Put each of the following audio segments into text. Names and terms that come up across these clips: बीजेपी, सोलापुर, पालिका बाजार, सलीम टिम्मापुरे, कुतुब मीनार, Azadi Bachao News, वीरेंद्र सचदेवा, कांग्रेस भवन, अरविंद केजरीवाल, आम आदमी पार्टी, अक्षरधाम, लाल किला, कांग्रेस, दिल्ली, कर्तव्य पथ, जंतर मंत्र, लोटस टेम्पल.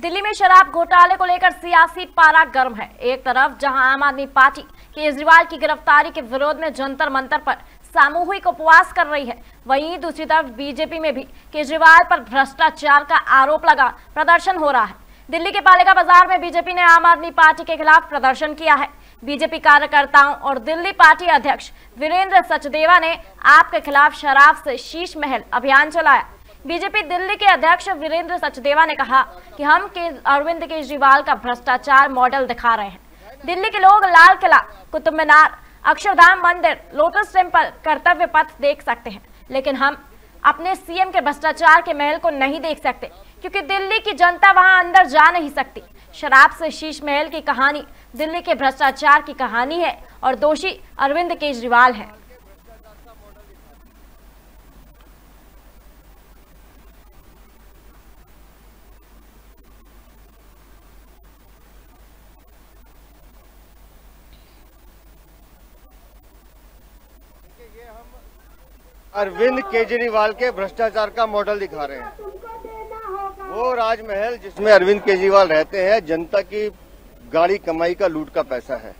दिल्ली में शराब घोटाले को लेकर सियासी पारा गर्म है। एक तरफ जहां आम आदमी पार्टी केजरीवाल की गिरफ्तारी के विरोध में जंतर मंत्र पर सामूहिक उपवास कर रही है, वहीं दूसरी तरफ बीजेपी में भी केजरीवाल पर भ्रष्टाचार का आरोप लगा प्रदर्शन हो रहा है। दिल्ली के पालिका बाजार में बीजेपी ने आम आदमी पार्टी के खिलाफ प्रदर्शन किया है। बीजेपी कार्यकर्ताओं और दिल्ली पार्टी अध्यक्ष वीरेंद्र सचदेवा ने आपके खिलाफ शराब से शीश महल अभियान चलाया। बीजेपी दिल्ली के अध्यक्ष वीरेंद्र सचदेवा ने कहा कि हम अरविंद केजरीवाल का भ्रष्टाचार मॉडल दिखा रहे हैं। दिल्ली के लोग लाल किला, कुतुब मीनार, अक्षरधाम मंदिर, लोटस टेम्पल, कर्तव्य पथ देख सकते हैं, लेकिन हम अपने सीएम के भ्रष्टाचार के महल को नहीं देख सकते, क्योंकि दिल्ली की जनता वहां अंदर जा नहीं सकती। शराब से शीश महल की कहानी दिल्ली के भ्रष्टाचार की कहानी है और दोषी अरविंद केजरीवाल है। अरविंद केजरीवाल के भ्रष्टाचार का मॉडल दिखा रहे हैं। वो राजमहल जिसमें अरविंद केजरीवाल रहते हैं, जनता की गाड़ी कमाई का लूट का पैसा है।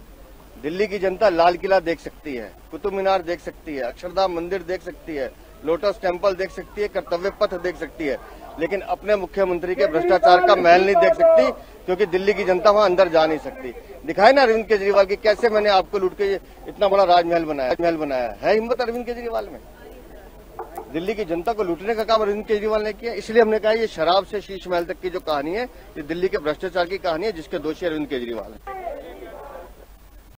दिल्ली की जनता लाल किला देख सकती है, कुतुब मीनार देख सकती है, अक्षरधाम मंदिर देख सकती है, लोटस टेम्पल देख सकती है, कर्तव्य पथ देख सकती है, लेकिन अपने मुख्यमंत्री के भ्रष्टाचार का महल नहीं देख सकती, क्योंकि दिल्ली की जनता वहां अंदर जा नहीं सकती। दिखाए ना अरविंद केजरीवाल की कैसे मैंने आपको लूट के इतना बड़ा राजमहल बनाया है। हिम्मत अरविंद केजरीवाल में। दिल्ली की जनता को लूटने का काम अरविंद केजरीवाल ने किया, इसलिए हमने कहा ये शराब से शीश महल तक की जो कहानी है, ये दिल्ली के भ्रष्टाचार की कहानी है, जिसके दोषी अरविंद केजरीवाल है।